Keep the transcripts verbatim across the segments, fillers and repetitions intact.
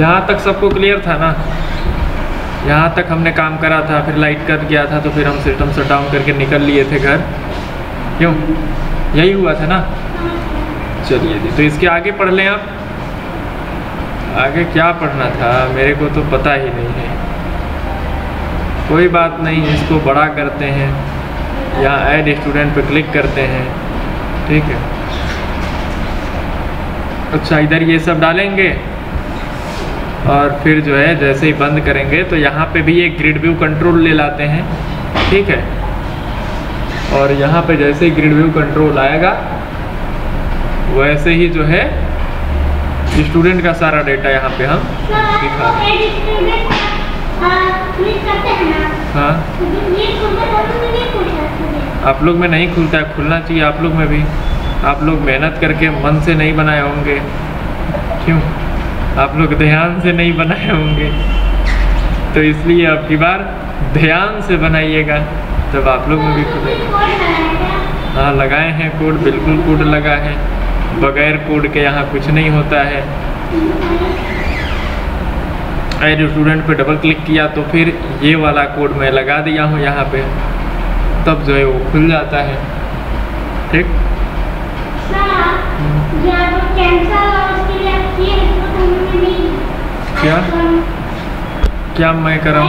यहाँ तक सबको क्लियर था ना, यहाँ तक हमने काम करा था, फिर लाइट कट गया था तो फिर हम सिस्टम शट डाउन करके निकल लिए थे घर, क्यों? यही हुआ था ना। चलिए जी, तो इसके आगे पढ़ लें आप। आगे क्या पढ़ना था मेरे को तो पता ही नहीं है। कोई बात नहीं, इसको बड़ा करते हैं, यहाँ ऐड स्टूडेंट पर क्लिक करते हैं, ठीक है। अच्छा, इधर ये सब डालेंगे और फिर जो है जैसे ही बंद करेंगे तो यहाँ पे भी एक ग्रिड व्यू कंट्रोल ले लाते हैं, ठीक है। और यहाँ पे जैसे ही ग्रिड व्यू कंट्रोल आएगा वैसे ही जो है स्टूडेंट का सारा डाटा यहाँ पे हम दिखा रहे। हाँ, आप लोग में नहीं खुलता है, खुलना चाहिए आप लोग में भी। आप लोग मेहनत करके मन से नहीं बनाए होंगे, क्यों? आप लोग ध्यान से नहीं बनाए होंगे, तो इसलिए अब की बार ध्यान से बनाइएगा, तब आप लोग में भी खुलेगा। हाँ, लगाए हैं कोड, बिल्कुल कोड लगा है, बगैर कोड के यहाँ कुछ नहीं होता है। ऐड स्टूडेंट पे डबल क्लिक किया तो फिर ये वाला कोड मैं लगा दिया हूँ यहाँ पे, तब जो है वो खुल जाता है, ठीक। क्या क्या मैं कर रहा हूँ?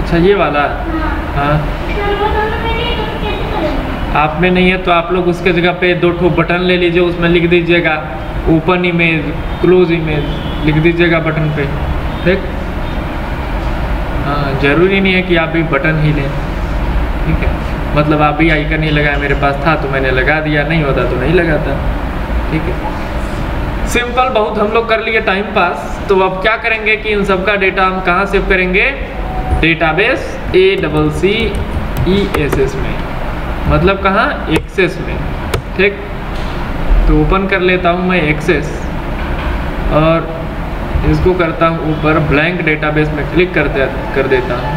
अच्छा, ये वाला। हाँ, आप में नहीं है तो आप लोग उसके जगह पे दो ठो बटन ले लीजिए, उसमें लिख दीजिएगा ओपन इमेज, क्लोज इमेज, लिख दीजिएगा बटन पे, ठीक। हाँ, जरूरी नहीं है कि आप भी बटन ही लें, ठीक है। मतलब आप भी आइकन ही लगाए, मेरे पास था तो मैंने लगा दिया, नहीं होता तो नहीं लगाता, ठीक है। सिंपल बहुत हम लोग कर लिए टाइम पास। तो अब क्या करेंगे कि इन सबका डेटा हम कहाँ सेव करेंगे? Database A double C E S S में, मतलब कहाँ? एक्सेस में, ठीक। तो ओपन कर लेता हूँ मैं एक्सेस और इसको करता हूँ ऊपर, ब्लैंक डेटाबेस में क्लिक कर दे कर देता हूँ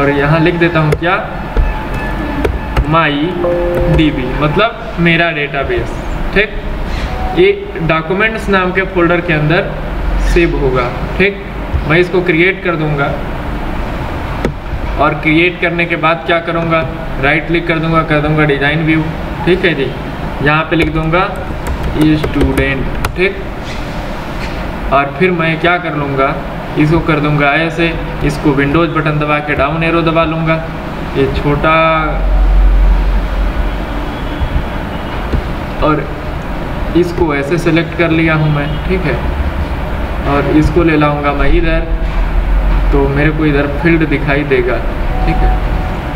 और यहाँ लिख देता हूँ क्या? माई डी बी, मतलब मेरा डेटाबेस, ठीक। ये डॉक्यूमेंट्स नाम के फोल्डर के अंदर सेव होगा, ठीक। मैं इसको क्रिएट कर दूंगा और क्रिएट करने के बाद क्या करूंगा? राइट क्लिक कर दूंगा, कर दूंगा डिज़ाइन व्यू, ठीक है जी। यहाँ पे लिख दूंगा स्टूडेंट, ठीक। और फिर मैं क्या कर लूँगा? इसको कर दूंगा ऐसे, इसको विंडोज़ बटन दबा के डाउन एरो दबा लूँगा, ये छोटा, और इसको ऐसे सेलेक्ट कर लिया हूँ मैं, ठीक है। और इसको ले लाऊंगा मैं इधर, तो मेरे को इधर फील्ड दिखाई देगा, ठीक है।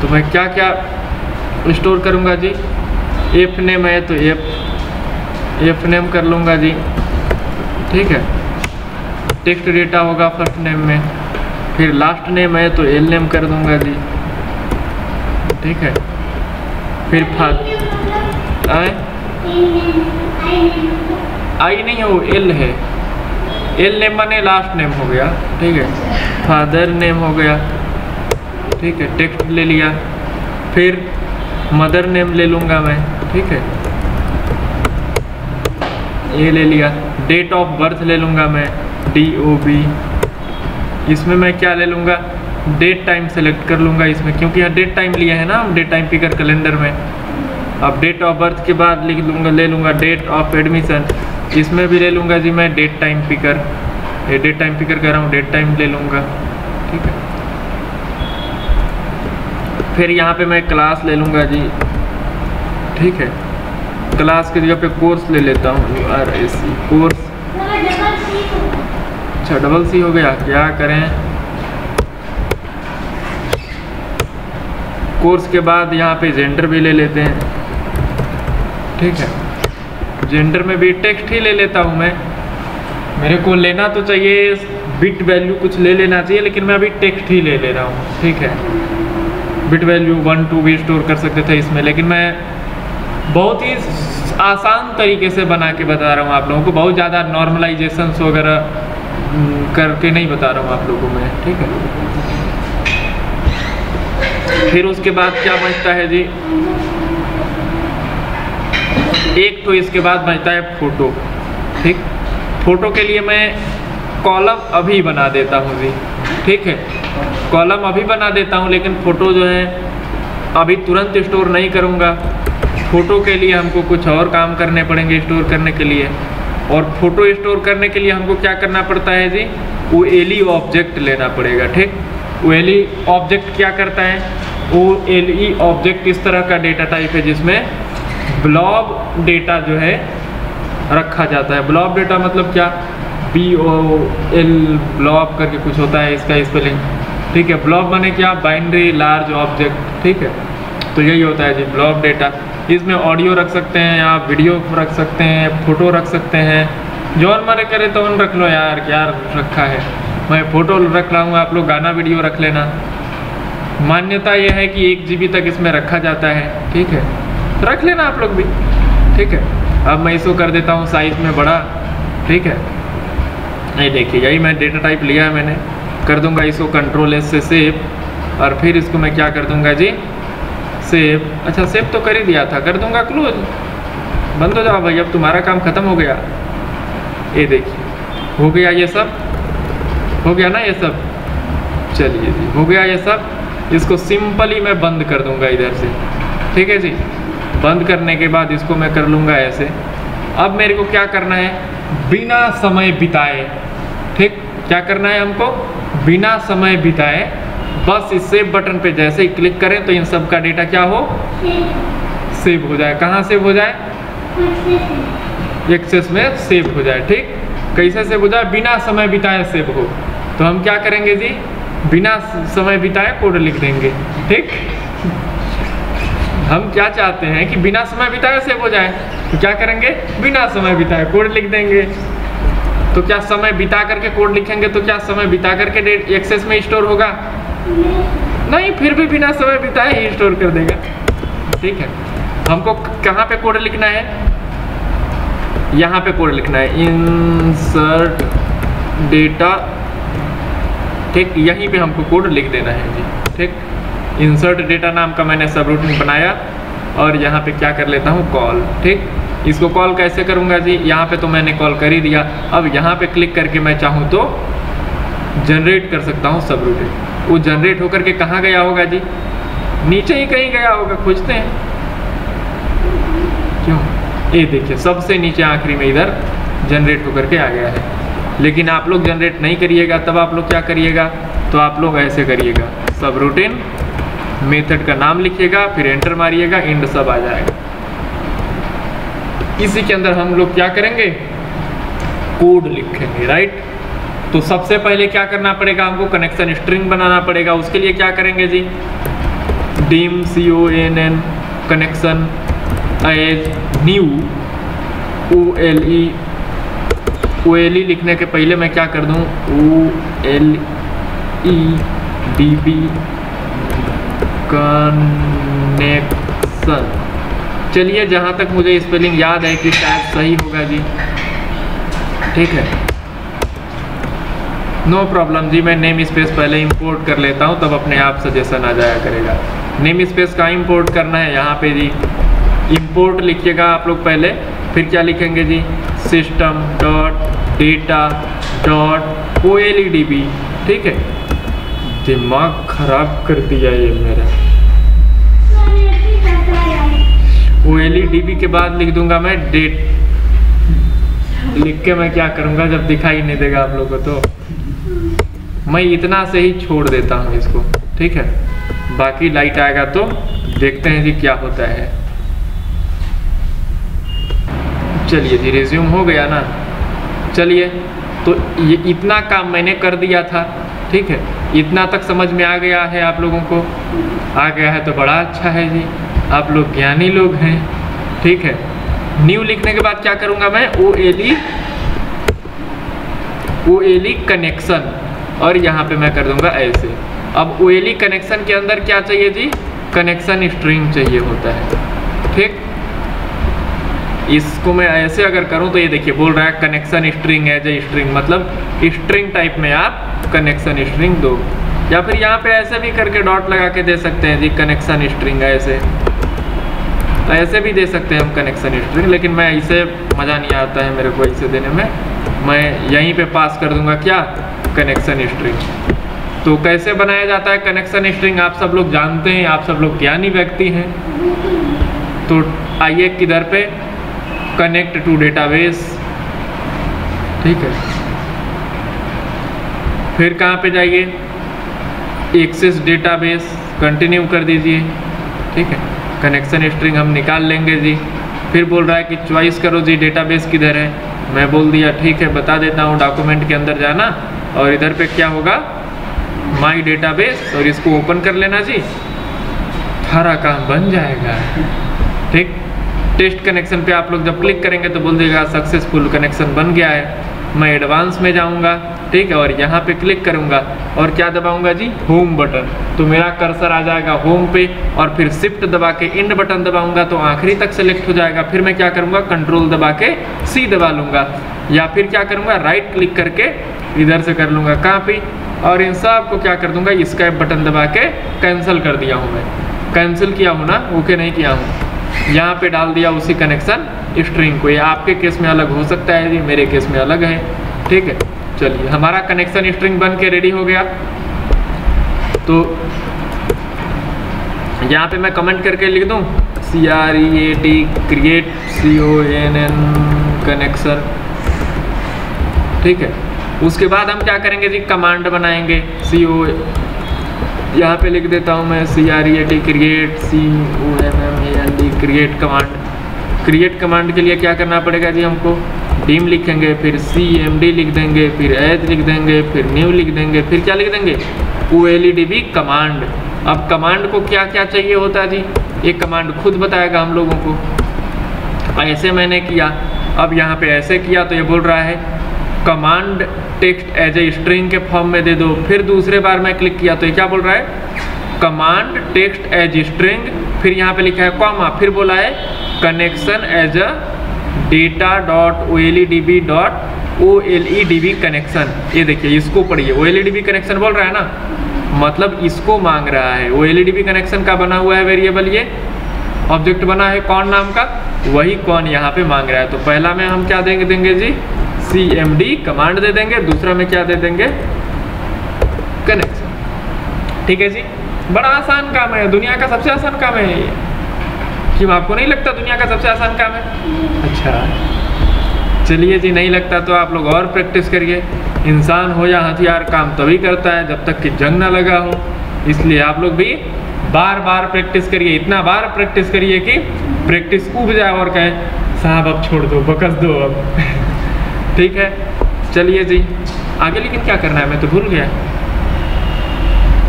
तो मैं क्या क्या स्टोर करूँगा जी? एफ नेम है तो एफ एफ नेम कर लूँगा जी, ठीक है। टेक्स्ट डेटा होगा फर्स्ट नेम में, फिर लास्ट नेम है तो एल नेम कर दूँगा जी, ठीक है। फिर फाद आए आई नहीं हो, एल है, एल नेम माने लास्ट नेम हो गया, ठीक है। फादर नेम हो गया, ठीक है। टेक्स्ट ले लिया, फिर मदर नेम ले लूँगा मैं, ठीक है, ये ले लिया। डेट ऑफ बर्थ ले लूँगा मैं, डी ओ बी। इसमें मैं क्या ले लूँगा? डेट टाइम सेलेक्ट कर लूँगा इसमें, क्योंकि यहाँ डेट टाइम लिया है ना हम, डेट टाइम पिकर कैलेंडर में। अब डेट ऑफ बर्थ के बाद लिख लूँगा, ले लूँगा डेट ऑफ एडमिशन, इसमें भी ले लूँगा जी मैं डेट टाइम पिकर, ये डेट टाइम पिकर कर रहा हूँ, डेट टाइम ले लूँगा, ठीक है। फिर यहाँ पे मैं क्लास ले लूँगा जी, ठीक है। क्लास की जगह पे कोर्स ले लेता हूँ, U R A C course. अच्छा, डबल सी हो गया, क्या करें? कोर्स के बाद यहाँ पे जेंडर भी ले लेते हैं, ठीक है। जेंडर में भी टेक्स्ट ही ले लेता हूँ मैं, मेरे को लेना तो चाहिए बिट वैल्यू कुछ ले लेना चाहिए, लेकिन मैं अभी टेक्स्ट ही ले ले रहा हूँ, ठीक है। बिट वैल्यू वन टू भी स्टोर कर सकते थे इसमें, लेकिन मैं बहुत ही आसान तरीके से बना के बता रहा हूँ आप लोगों को, बहुत ज़्यादा नॉर्मलाइजेशन वगैरह करके नहीं बता रहा हूँ आप लोगों को मैं, ठीक है। फिर उसके बाद क्या बचता है जी? डेक तो इसके बाद बनता है फोटो। ठीक, फोटो के लिए मैं कॉलम अभी बना देता हूँ जी। ठीक है, कॉलम अभी बना देता हूँ, लेकिन फ़ोटो जो है अभी तुरंत स्टोर नहीं करूँगा। फ़ोटो के लिए हमको कुछ और काम करने पड़ेंगे स्टोर करने के लिए, और फ़ोटो स्टोर करने के लिए हमको क्या करना पड़ता है जी, वो एली ऑब्जेक्ट लेना पड़ेगा। ठीक, वो एली ऑब्जेक्ट क्या करता है, वो एली ऑब्जेक्ट इस तरह का डेटा टाइप है जिसमें ब्लॉब डेटा जो है रखा जाता है। ब्लॉब डेटा मतलब क्या, बी ओ एल ब्लॉब करके कुछ होता है इसका स्पेलिंग। ठीक है, ब्लॉब माने क्या, बाइनरी लार्ज ऑब्जेक्ट। ठीक है, तो यही होता है जी ब्लॉब डेटा। इसमें ऑडियो रख सकते हैं, आप वीडियो रख सकते हैं, फ़ोटो रख सकते हैं, जौन मारे करे तो उन रख लो यार, क्या रखा है, मैं फ़ोटो रख रहा हूँ, आप लोग गाना वीडियो रख लेना। मान्यता यह है कि एक जी बी तक इसमें रखा जाता है। ठीक है, रख लेना आप लोग भी। ठीक है, अब मैं इसको कर देता हूँ साइज़ में बड़ा। ठीक है, ये देखिए, यही मैं डेटा टाइप लिया है मैंने, कर दूंगा इसको कंट्रोल एस से सेव, और फिर इसको मैं क्या कर दूंगा जी, सेव। अच्छा, सेव तो कर ही दिया था, कर दूंगा क्लोज। बंद हो जाओ भाई, अब तुम्हारा काम ख़त्म हो गया। ये देखिए, हो गया ये सब, हो गया ना ये सब। चलिए जी, हो गया ये सब। इसको सिंपली मैं बंद कर दूँगा इधर से। ठीक है जी, बंद करने के बाद इसको मैं कर लूँगा ऐसे। अब मेरे को क्या करना है, बिना समय बिताए। ठीक, क्या करना है हमको, बिना समय बिताए, बस इस सेव बटन पे जैसे ही क्लिक करें तो इन सब का डेटा क्या हो, सेव हो जाए। कहाँ सेव हो जाए, एक्सेस में सेव हो जाए। ठीक, कैसे सेव हो जाए, बिना समय बिताए सेव हो। तो हम क्या करेंगे जी, बिना समय बिताए कोड लिख देंगे। ठीक, हम क्या चाहते हैं कि बिना समय बिताए सेव हो जाए, तो क्या करेंगे, बिना समय बिताए कोड लिख देंगे। तो क्या समय बिता करके कोड लिखेंगे तो क्या समय बिता करके एक्सेस में स्टोर होगा, नहीं, फिर भी बिना समय बिताए ही स्टोर कर देगा। ठीक है, हमको कहाँ पे कोड लिखना है, यहाँ पे कोड लिखना है, इंसर्ट डेटा। ठीक, यहीं पे हमको कोड लिख देना है जी। ठीक, इंसर्ट डेटा नाम का मैंने सब रूटीन बनाया, और यहाँ पे क्या कर लेता हूँ, कॉल। ठीक, इसको कॉल कैसे करूँगा जी, यहाँ पे तो मैंने कॉल कर ही दिया। अब यहाँ पे क्लिक करके मैं चाहूँ तो जनरेट कर सकता हूँ सब रूटीन। वो जनरेट होकर के कहाँ गया होगा जी, नीचे ही कहीं गया होगा, खोजते हैं क्यों। ये देखिए, सबसे नीचे आखिरी में इधर जनरेट होकर के आ गया है। लेकिन आप लोग जनरेट नहीं करिएगा, तब आप लोग क्या करिएगा, तो आप लोग ऐसे करिएगा, सब रूटीन मेथड का नाम लिखिएगा, फिर एंटर मारिएगा, एंड सब आ जाएगा। इसी के अंदर हम लोग क्या करेंगे, कोड लिखेंगे। राइट, तो सबसे पहले क्या करना पड़ेगा हमको, कनेक्शन स्ट्रिंग बनाना पड़ेगा। उसके लिए क्या करेंगे जी, dim C O N N connection as new O L E. O L E लिखने के पहले मैं क्या कर दूँ, O L E D B connection. चलिए, जहाँ तक मुझे स्पेलिंग याद है कि शायद सही होगा जी। ठीक है, नो प्रॉब्लम जी, मैं नेम स्पेस पहले इंपोर्ट कर लेता हूँ, तब अपने आप सजेशन आ जाया करेगा। नेम स्पेस का इंपोर्ट करना है, यहाँ पे जी इंपोर्ट लिखिएगा आप लोग पहले, फिर क्या लिखेंगे जी, system dot data dot O L E D B. ठीक है, दिमाग खराब कर दिया ये मेरा। O L E D B के बाद लिख दूंगा मैं डेट, लिख के मैं क्या करूंगा जब दिखाई नहीं देगा आप लोगों को, तो मैं इतना से ही छोड़ देता हूँ इसको। ठीक है, बाकी लाइट आएगा तो देखते हैं जी क्या होता है। चलिए जी, रिज्यूम हो गया ना। चलिए, तो ये इतना काम मैंने कर दिया था। ठीक है, इतना तक समझ में आ गया है आप लोगों को, आ गया है तो बड़ा अच्छा है जी, आप लोग ज्ञानी लोग हैं। ठीक है, न्यू लिखने के बाद क्या करूँगा मैं, O L E O L E connection, और यहाँ पे मैं कर दूँगा ऐसे। अब ओ एल ई कनेक्शन के अंदर क्या चाहिए जी, कनेक्शन स्ट्रिंग चाहिए होता है। ठीक, इसको मैं ऐसे अगर करूं तो ये देखिए बोल रहा है कनेक्शन स्ट्रिंग है जो स्ट्रिंग, मतलब स्ट्रिंग टाइप में आप कनेक्शन स्ट्रिंग दो, या फिर यहाँ पे ऐसे भी करके डॉट लगा के दे सकते हैं जी, कनेक्शन स्ट्रिंग ऐसे। तो ऐसे भी दे सकते हैं हम कनेक्शन हिस्ट्री, लेकिन मैं ऐसे मज़ा नहीं आता है मेरे को ऐसे देने में, मैं यहीं पे पास कर दूंगा क्या, कनेक्शन हिस्ट्री। तो कैसे बनाया जाता है कनेक्शन हिस्ट्रिंग आप सब लोग जानते हैं, आप सब लोग ज्ञानी व्यक्ति हैं। तो आइए किधर पे, कनेक्ट टू डेटाबेस, ठीक है। फिर कहाँ पे जाइए, एक्सेस डेटाबेस, कंटिन्यू कर दीजिए, ठीक है। कनेक्शन हिस्ट्रिंग हम निकाल लेंगे जी। फिर बोल रहा है कि चॉइस करो जी डेटाबेस किधर है, मैं बोल दिया ठीक है बता देता हूँ, डॉक्यूमेंट के अंदर जाना और इधर पे क्या होगा, माय डेटाबेस, और इसको ओपन कर लेना जी, सारा काम बन जाएगा, ठीक। टेस्ट कनेक्शन पे आप लोग जब क्लिक करेंगे तो बोल देगा सक्सेसफुल कनेक्शन बन गया है। मैं एडवांस में जाऊँगा, ठीक है, और यहाँ पे क्लिक करूँगा और क्या दबाऊँगा जी, होम बटन। तो मेरा कर्सर आ जाएगा होम पे, और फिर शिफ्ट दबा के एंड बटन दबाऊँगा तो आखिरी तक सेलेक्ट हो जाएगा। फिर मैं क्या करूँगा, कंट्रोल दबा के सी दबा लूँगा, या फिर क्या करूँगा, राइट क्लिक करके इधर से कर लूँगा कॉपी, और इन सब को क्या कर दूँगा, एस्केप बटन दबा के कैंसिल कर दिया हूँ। मैं कैंसिल किया हूँ ना, ओके नहीं किया हूँ, यहाँ पर डाल दिया उसी कनेक्शन स्ट्रिंग को। ये आपके केस में अलग हो सकता है जी, मेरे केस में अलग है, ठीक है। चलिए हमारा कनेक्शन स्ट्रिंग बन के रेडी हो गया। तो यहाँ पे मैं कमेंट करके लिख दूँ C R E A T create C O N N connection, ठीक है। उसके बाद हम क्या करेंगे जी, कमांड बनाएंगे सी ओ, यहाँ पे लिख देता हूँ मैं C R E A T create C O N N A N D create command. Create command के लिए क्या करना पड़ेगा जी, हमको टीम लिखेंगे, फिर सी एम डी लिख देंगे, फिर एज लिख देंगे, फिर न्यू लिख देंगे, फिर क्या लिख देंगे, O L E D B command. अब कमांड को क्या क्या चाहिए होता है जी, ये कमांड खुद बताएगा हम लोगों को। ऐसे मैंने किया, अब यहाँ पे ऐसे किया तो ये बोल रहा है command text as a string के फॉर्म में दे दो। फिर दूसरे बार मैं क्लिक किया तो ये क्या बोल रहा है, कमांड टेक्स्ट एज स्ट्रिंग, फिर यहाँ पे लिखा है कॉमा, फिर बोला है connection as a data dot O L E D B dot O L E D B connection. ये देखिए इसको पढ़िए, O L E D B connection बोल रहा है ना, मतलब इसको मांग रहा है। O L E D B connection का बना हुआ है वेरिएबल, ये ऑब्जेक्ट बना है कौन नाम का, वही कौन यहाँ पे मांग रहा है। तो पहला में हम क्या देंगे देंगे जी सी एम डी कमांड दे देंगे, दूसरा में क्या दे देंगे, कनेक्शन, ठीक है जी। बड़ा आसान काम है, दुनिया का सबसे आसान काम है ये, कि आपको नहीं लगता दुनिया का सबसे आसान काम है? अच्छा चलिए जी, नहीं लगता तो आप लोग और प्रैक्टिस करिए। इंसान हो या हथियार काम तभी करता है जब तक कि जंग ना लगा हो, इसलिए आप लोग भी बार बार प्रैक्टिस करिए, इतना बार प्रैक्टिस करिए कि प्रैक्टिस उब जाए और कहें साहब अब छोड़ दो, बकस दो अब, ठीक है। चलिए जी आगे, लेकिन क्या करना है मैं तो भूल गया।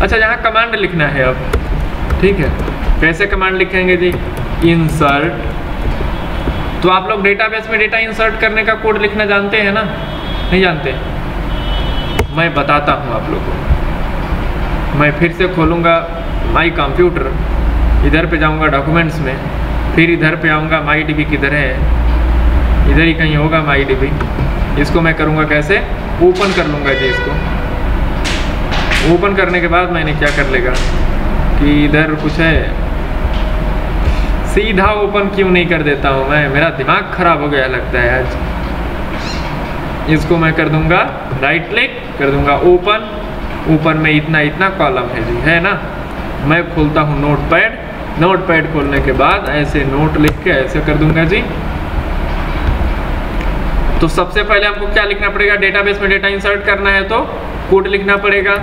अच्छा यहाँ कमांड लिखना है अब, ठीक है। कैसे कमांड लिखेंगे जी, इंसर्ट। तो आप लोग डेटाबेस में डेटा इंसर्ट करने का कोड लिखना जानते हैं ना, नहीं जानते? मैं बताता हूँ आप लोगों को। मैं फिर से खोलूँगा माई कंप्यूटर, इधर पे जाऊँगा डॉक्यूमेंट्स में, फिर इधर पे आऊँगा माई डीबी किधर है, इधर ही कहीं होगा माई डीबी। इसको मैं करूँगा कैसे, ओपन कर लूँगा जी इसको। ओपन करने के बाद मैंने क्या कर लेगा कि इधर कुछ है, सीधा ओपन क्यों नहीं कर देता हूँ मैं, मेरा दिमाग खराब हो गया लगता है आज। इसको मैं कर दूंगा राइट क्लिक, कर दूंगा ओपन। ओपन में इतना इतना कॉलम है जी, है ना। मैं खोलता हूँ नोटपैड, नोटपैड खोलने के बाद ऐसे नोट लिख के ऐसे कर दूंगा जी। तो सबसे पहले हमको क्या लिखना पड़ेगा, डेटाबेस में डेटा इंसर्ट करना है तो कोड लिखना पड़ेगा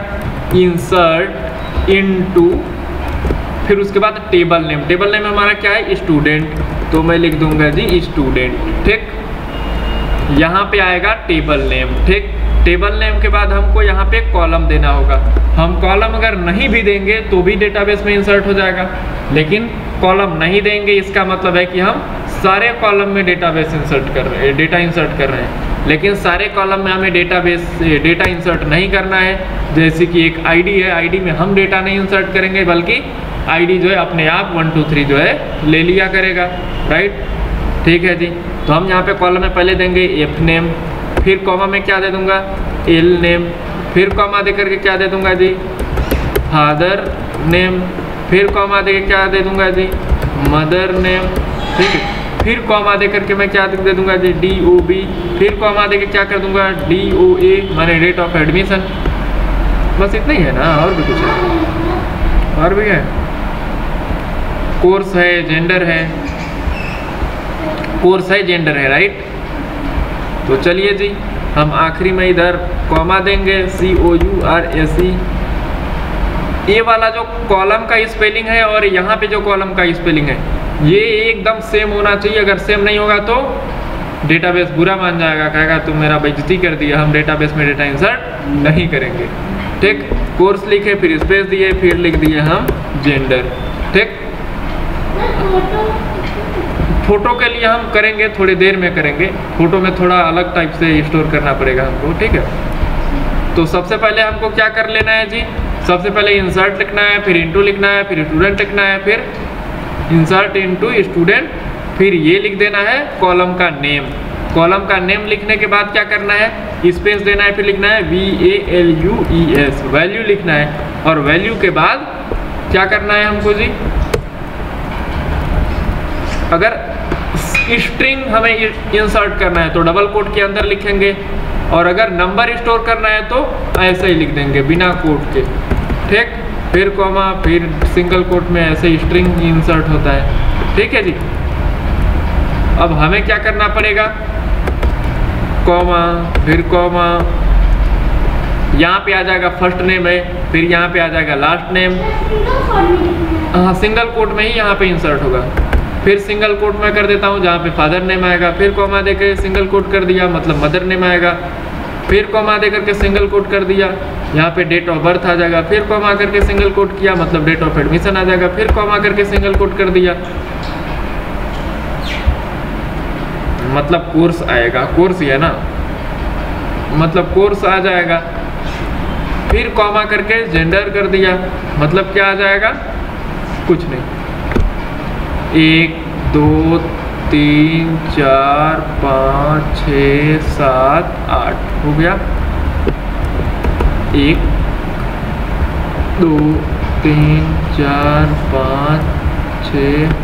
इंसर्ट इनटू, फिर उसके बाद टेबल नेम। टेबल नेम हमारा क्या है, स्टूडेंट, तो मैं लिख दूंगा जी स्टूडेंट, ठीक। यहाँ पे आएगा टेबल नेम, ठीक। टेबल नेम के बाद हमको यहाँ पे कॉलम देना होगा। हम कॉलम अगर नहीं भी देंगे तो भी डेटाबेस में इंसर्ट हो जाएगा, लेकिन कॉलम नहीं देंगे इसका मतलब है कि हम सारे कॉलम में डेटाबेस इंसर्ट कर रहे हैं, डेटा इंसर्ट कर रहे हैं। लेकिन सारे कॉलम में हमें डेटाबेस डेटा इंसर्ट नहीं करना है। जैसे कि एक आईडी है, आईडी में हम डेटा नहीं इंसर्ट करेंगे, बल्कि आईडी जो है अपने आप वन टू थ्री जो है ले लिया करेगा, राइट, ठीक है जी। तो हम यहाँ पे कॉलम में पहले देंगे एफ नेम, फिर कॉमा में क्या दे दूंगा एल नेम, फिर कॉमा दे करके क्या दे दूंगा जी फादर नेम, फिर कॉमा दे के क्या दे दूंगा जी मदर नेम, ठीक है। फिर कॉमा दे करके मैं क्या दे दूंगा जी डी ओ बी, फिर कॉमा दे के क्या कर दूंगा डी ओ ए माने डेट ऑफ एडमिशन। बस इतना ही है ना, और भी कुछ है? और भी है, कोर्स है, जेंडर है, कोर्स है, जेंडर है, राइट। तो चलिए जी हम आखिरी में इधर कॉमा देंगे सी ओ यू आर ए सी। ये वाला जो कॉलम का स्पेलिंग है और यहाँ पे जो कॉलम का स्पेलिंग है ये एकदम सेम होना चाहिए। अगर सेम नहीं होगा तो डेटाबेस बुरा मान जाएगा, कहेगा तुम मेरा बेइज्जती कर दिया, हम डेटाबेस में डेटा इंसर्ट नहीं करेंगे। ठीक, कोर्स लिखे फिर स्पेस दिए फिर लिख दिए हम जेंडर। ठीक, फोटो के लिए हम करेंगे, थोड़ी देर में करेंगे, फोटो में थोड़ा अलग टाइप से स्टोर करना पड़ेगा हमको, ठीक है। तो सबसे पहले हमको क्या कर लेना है जी, सबसे पहले इंसर्ट लिखना है, फिर इंटू लिखना है, फिर स्टूडेंट लिखना है, फिर इंसर्ट इंटू स्टूडेंट, फिर ये लिख देना है कॉलम का नेम। कॉलम का नेम लिखने के बाद क्या करना है, स्पेस देना है, फिर लिखना है V A L U E S, value लिखना है। और वैल्यू के बाद क्या करना है हमको जी, अगर स्ट्रिंग हमें इंसर्ट करना है तो डबल कोट के अंदर लिखेंगे, और अगर नंबर स्टोर करना है तो ऐसे ही लिख देंगे बिना कोट के। ठीक, फिर कॉमा, फिर सिंगल कोट में ऐसे स्ट्रिंग इंसर्ट होता है, ठीक है जी। अब हमें क्या करना पड़ेगा, कॉमा, फिर कॉमा, यहाँ पे आ जाएगा फर्स्ट नेम है, फिर यहाँ पे आ जाएगा लास्ट नेम, हाँ सिंगल कोट में ही यहाँ पे इंसर्ट होगा। फिर सिंगल कोट में कर देता हूँ जहाँ पे फादर नेम आएगा, फिर कॉमा दे के सिंगल कोट कर दिया मतलब मदर नेम आएगा, फिर कॉमा दे करके सिंगल कोट कर दिया यहाँ पे डेट ऑफ बर्थ आ जाएगा, फिर कॉमा करके सिंगल कोट किया मतलब डेट ऑफ एडमिशन आ जाएगा, फिर कॉमा करके सिंगल कोट कर दिया मतलब कोर्स आएगा, कोर्स ही है ना, मतलब कोर्स आ जाएगा। फिर कॉमा करके जेंडर कर दिया मतलब क्या आ जाएगा, कुछ नहीं, एक दो तीन चार पाँच छः सात आठ हो गया, एक दो तीन चार पाँच छः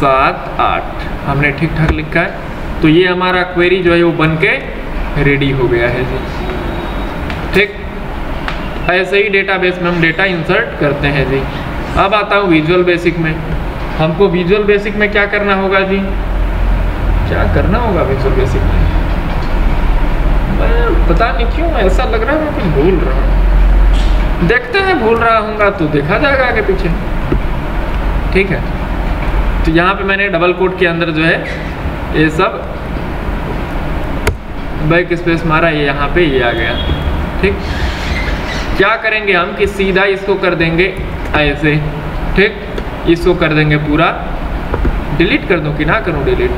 सात आठ हमने ठीक ठाक लिखा है। तो ये हमारा क्वेरी जो है वो बन के रेडी हो गया है जी। ठीक, ऐसे ही डेटाबेस में हम डेटा इंसर्ट करते हैं जी। अब आता हूँ विजुअल बेसिक में, हमको विजुअल बेसिक में क्या करना होगा जी, क्या करना होगा विजुअल बेसिक में, मैं पता नहीं क्यों ऐसा लग रहा है मैं कुछ भूल रहा हूँ, देखते हैं भूल रहा हूँगा तो देखा जाएगा आगे पीछे, ठीक है। तो यहाँ पे मैंने डबल कोट के अंदर जो है ये सब बैक स्पेस मारा, ये यहाँ पे ये आ गया। ठीक, क्या करेंगे हम कि सीधा इसको कर देंगे ऐसे, ठीक, इसको कर देंगे पूरा डिलीट कर दूं कि ना करूं डिलीट,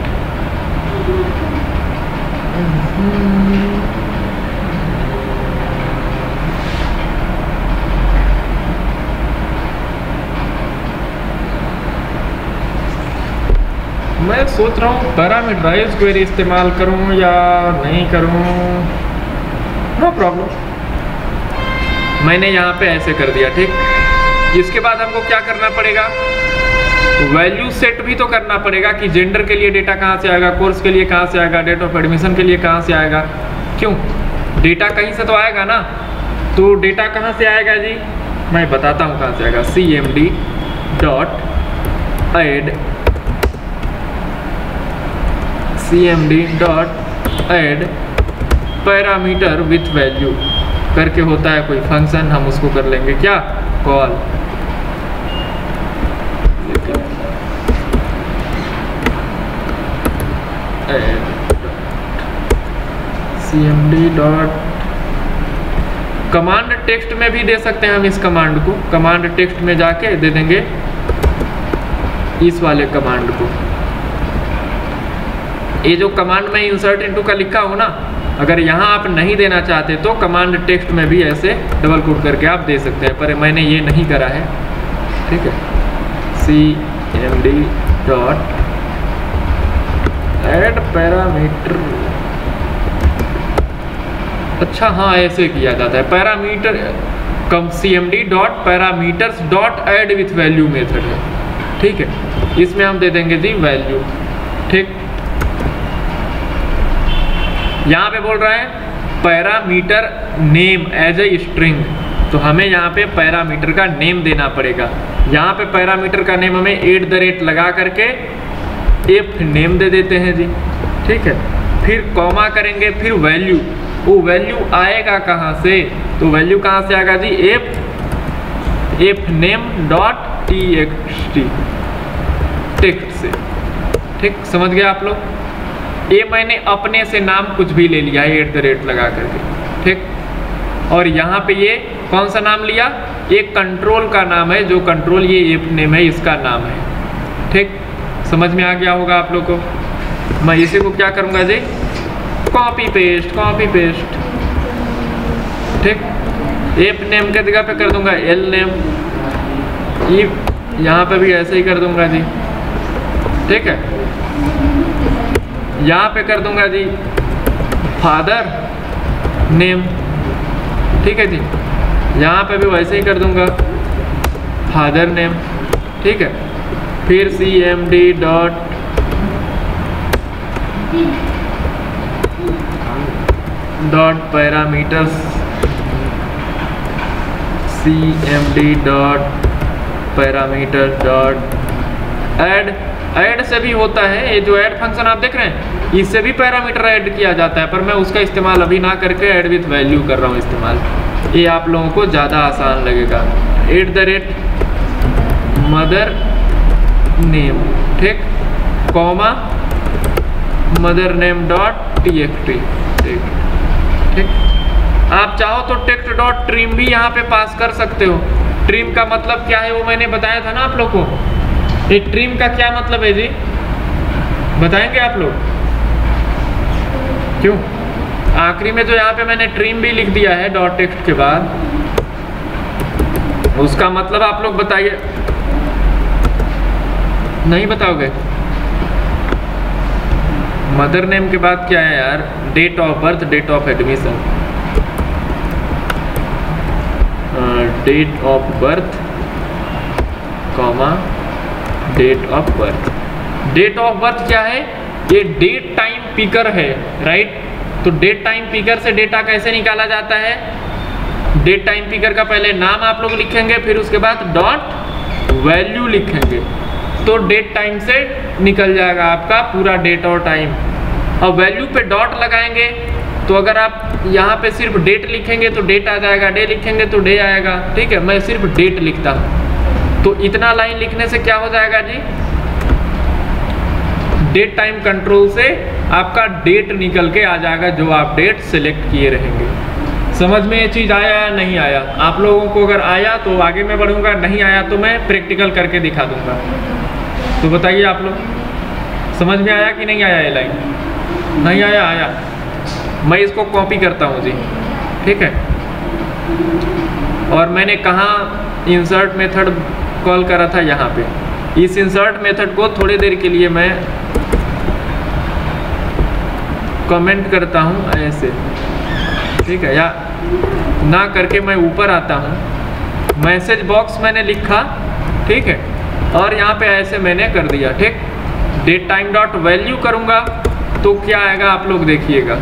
मैं सोच रहा हूं पैरामीटराइज क्वेरी इस्तेमाल करूं या नहीं करूं, नो प्रॉब्लम, मैंने यहाँ पे ऐसे कर दिया। ठीक, इसके बाद हमको क्या करना पड़ेगा, वैल्यू सेट भी तो करना पड़ेगा कि जेंडर के लिए डेटा कहाँ से आएगा, कोर्स के लिए कहाँ से आएगा, डेट ऑफ एडमिशन के लिए कहाँ से आएगा, क्यों डेटा कहीं से तो आएगा ना। तो डेटा कहाँ से आएगा जी, मैं बताता हूँ कहाँ से आएगा, C M D dot add, C M D dot add parameter with value करके होता है कोई फंक्शन, हम उसको कर लेंगे क्या call, C M D dot command text में भी दे सकते हैं हम इस कमांड को, कमांड टेक्स्ट में जाके दे देंगे इस वाले कमांड को, ये जो कमांड में इंसर्ट इनटू का लिखा हो ना, अगर यहाँ आप नहीं देना चाहते तो कमांड टेक्स्ट में भी ऐसे डबल कोट करके आप दे सकते हैं, पर मैंने ये नहीं करा है। ठीक है, C M D dot add parameter, अच्छा हाँ ऐसे किया जाता है पैरामीटर, कम C M D dot parameters dot add with value method है, ठीक है। इसमें हम दे देंगे जी वैल्यू, ठीक। यहाँ पे बोल रहा है parameter name as a string, तो हमें यहाँ पे पैरामीटर का नेम देना पड़ेगा। यहाँ पे पैरामीटर का नेम हमें एट द रेट लगा करके एफ नेम दे देते हैं जी, ठीक है। फिर कॉमा करेंगे, फिर वैल्यू, वो वैल्यू आएगा कहाँ से, तो वैल्यू कहाँ से आएगा जी, F F name dot T X T text से, ठीक। समझ गए आप लोग। ये मैंने अपने से नाम कुछ भी ले लिया है एट द रेट लगा करके, ठीक। और यहाँ पे ये कौन सा नाम लिया, एक कंट्रोल का नाम है, जो कंट्रोल ये एफ नेम है इसका नाम है, ठीक। समझ में आ गया होगा आप लोग को। मैं इसी को क्या करूँगा जी, कॉपी पेस्ट कॉपी पेस्ट, ठीक। एप नेम के जगह पे कर दूंगा एल नेम, ये यहाँ पे भी ऐसे ही कर दूंगा जी, ठीक है। यहाँ पे कर दूंगा जी फादर नेम, ठीक है जी। यहाँ पे भी वैसे ही कर दूंगा फादर नेम, ठीक है। फिर C M D dot dot parameters C M D dot parameter dot add, add से भी होता है ये जो ऐड फंक्शन आप देख रहे हैं, इससे भी पैरामीटर ऐड किया जाता है, पर मैं उसका इस्तेमाल अभी ना करके ऐड विथ वैल्यू कर रहा हूँ इस्तेमाल, ये आप लोगों को ज़्यादा आसान लगेगा। At the rate mother name, ठीक, comma mother name dot T X T, ठीक, ठीक। आप चाहो तो टेक्स्ट डॉट ट्रिम भी यहाँ पे पास कर सकते हो। ट्रिम का मतलब क्या है वो मैंने बताया था ना आप लोग को, ये ट्रिम का क्या मतलब है जी बताएंगे आप लोग, क्यों आखिरी में जो यहाँ पे मैंने ट्रिम भी लिख दिया है डॉट टेक्स्ट के बाद, उसका मतलब आप लोग बताइए, नहीं बताओगे। मदर नेम के बाद क्या है यार, date of birth date of admission, date of birth comma date of birth. Date of birth क्या है, ये डेट टाइम पिकर है, राइट। तो डेट टाइम पिकर से डेटा कैसे निकाला जाता है, डेट टाइम पिकर का पहले नाम आप लोग लिखेंगे, फिर उसके बाद डॉट वैल्यू लिखेंगे, तो डेट टाइम से निकल जाएगा आपका पूरा डेट और टाइम। अब वैल्यू पे डॉट लगाएंगे, तो अगर आप यहाँ पे सिर्फ डेट लिखेंगे तो डेट आ जाएगा, डे लिखेंगे तो डे आएगा, ठीक है। मैं सिर्फ डेट लिखता हूँ, तो इतना लाइन लिखने से क्या हो जाएगा जी, डेट टाइम कंट्रोल से आपका डेट निकल के आ जाएगा जो आप डेट सेलेक्ट किए रहेंगे। समझ में ये चीज़ आया या नहीं आया आप लोगों को, अगर आया तो आगे मैं बढ़ूँगा, नहीं आया तो मैं प्रैक्टिकल करके दिखा दूँगा। तो बताइए आप लोग समझ में आया कि नहीं आया, ये लाइन नहीं आया, आया। मैं इसको कॉपी करता हूँ जी, ठीक है। और मैंने कहाँ इंसर्ट मेथड कॉल करा था, यहाँ पे इस इंसर्ट मेथड को थोड़ी देर के लिए मैं कमेंट करता हूँ ऐसे, ठीक है, या ना करके मैं ऊपर आता हूँ, मैसेज बॉक्स मैंने लिखा, ठीक है, और यहाँ पे ऐसे मैंने कर दिया, ठीक। डेट टाइम डॉट वैल्यू करूँगा तो क्या आएगा आप लोग देखिएगा,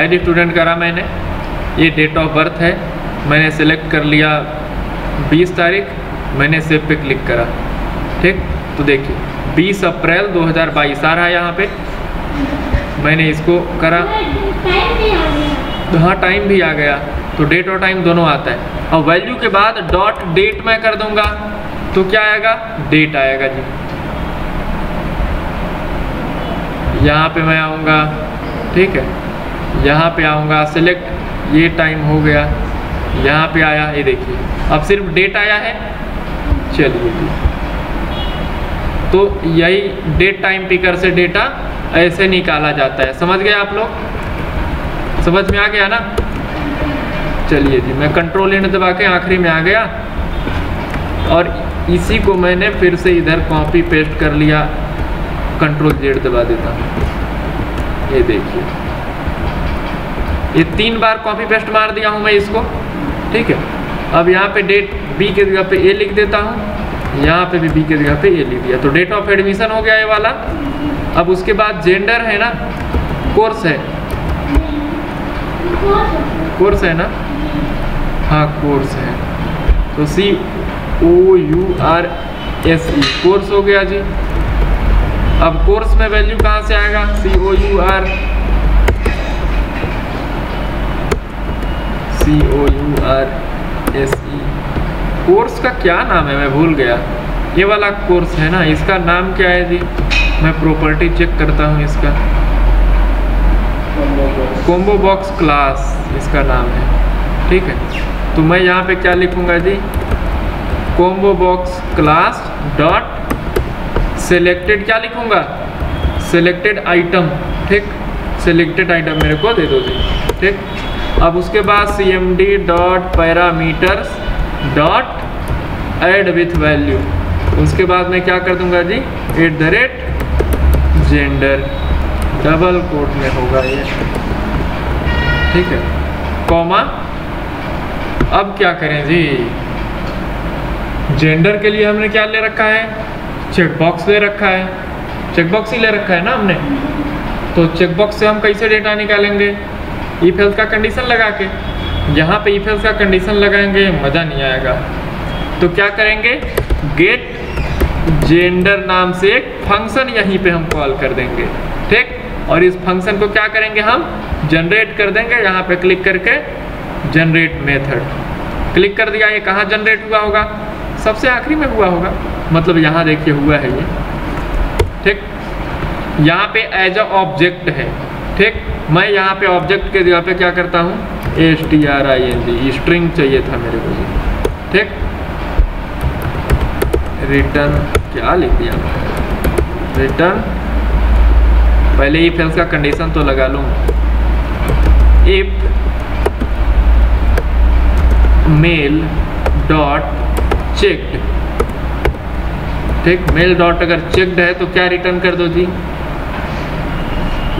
ऐड स्टूडेंट करा मैंने, ये डेट ऑफ बर्थ है, मैंने सेलेक्ट कर लिया बीस तारीख, मैंने सेव पे क्लिक करा, ठीक। तो देखिए बीस अप्रैल दो हज़ार बाईस आ रहा है यहाँ पे, मैंने इसको करा तो हाँ टाइम भी आ गया, तो डेट और टाइम दोनों आता है। और वैल्यू के बाद डॉट डेट मैं कर दूंगा तो क्या आएगा, डेट आएगा जी। यहाँ पे मैं आऊँगा, ठीक है, यहाँ पे आऊँगा, सिलेक्ट ये टाइम हो गया, यहाँ पे आया, ये देखिए अब सिर्फ डेट आया है। चलिए जी, तो यही डेट टाइम पिकर से डेटा ऐसे निकाला जाता है। समझ गए आप लोग, समझ में आ गया ना। चलिए जी, मैं कंट्रोल एंड दबा के आखिरी में आ गया और इसी को मैंने फिर से इधर कॉपी पेस्ट कर लिया, कंट्रोल जेड दबा देता हूँ, ये देखिए ये तीन बार कॉपी पेस्ट मार दिया हूँ मैं इसको, ठीक है। अब यहाँ पे डेट बी के जगह पे ए लिख देता हूँ, यहाँ पे भी बी के जगह पे ए लिख दिया, तो डेट ऑफ एडमिशन हो गया ये वाला। अब उसके बाद जेंडर है ना, कोर्स है, कोर्स है ना, हाँ कोर्स है, तो C O U R S E course हो गया जी। अब कोर्स में वैल्यू कहाँ से आएगा, C O U R C O U R S E. Course का क्या नाम है मैं भूल गया, ये वाला कोर्स है ना, इसका नाम क्या है जी, मैं प्रॉपर्टी चेक करता हूँ, इसका कॉम्बो बॉक्स क्लास इसका नाम है, ठीक है। तो मैं यहाँ पे क्या लिखूँगा जी, combo box class dot selected, क्या लिखूँगा, सेलेक्टेड आइटम, ठीक, सेलेक्टेड आइटम मेरे को दे दो जी, ठीक। अब उसके बाद C M D dot parameters dot add with value, उसके बाद मैं क्या कर दूंगा जी, at the rate gender, double quote में होगा ये, ठीक है, कॉमा। अब क्या करें जी, जेंडर के लिए हमने क्या ले रखा है, चेकबॉक्स ले रखा है, चेकबॉक्स ही ले रखा है ना हमने, तो चेकबॉक्स से हम कैसे डेटा निकालेंगे, इफ एल्स का कंडीशन लगा के। यहाँ पे इफ एल्स का कंडीशन लगाएंगे मज़ा नहीं आएगा, तो क्या करेंगे, गेट जेंडर नाम से एक फंक्शन यहीं पे हम कॉल कर देंगे, ठीक। और इस फंक्शन को क्या करेंगे, हम जनरेट कर देंगे, यहाँ पे क्लिक करके जनरेट मेथड, क्लिक कर दिया। ये कहाँ जनरेट हुआ होगा, सबसे आखिरी में हुआ होगा, मतलब यहाँ देखिए हुआ है ये, ठीक। यहाँ पे एज अ ऑब्जेक्ट है, ठीक। मैं यहाँ पे ऑब्जेक्ट के जगह पे क्या करता हूँ, S T R I N G, string चाहिए था मेरे को जी, ठीक। रिटर्न क्या लिख दिया, रिटर्न, पहले इफ एल्स का कंडीशन तो लगा लूँ, इफ मेल डॉट चेक्ड, ठीक, मेल डॉट अगर चेक्ड है तो क्या रिटर्न कर दो जी,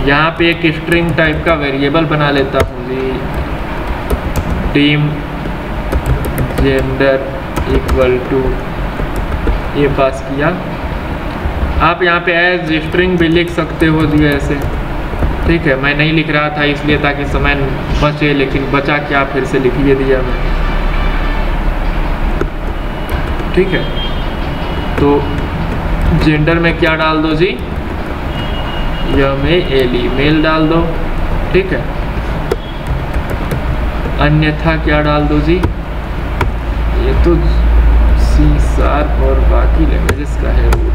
यहाँ पे एक स्ट्रिंग टाइप का वेरिएबल बना लेता हूँ जी, टीम जेंडर इक्वल टू, ये पास किया। आप यहाँ पे एज स्ट्रिंग भी लिख सकते हो जी ऐसे, ठीक है। मैं नहीं लिख रहा था इसलिए ताकि समय बचे, लेकिन बचा क्या, फिर से लिख ये दिया मैं, ठीक है। तो जेंडर में क्या डाल दो जी, यह में एली, मेल डाल दो, ठीक है। अन्यथा क्या डाल दो जी, ये तो सी शार्प और बाकी लैंग्वेजेस का है रूल,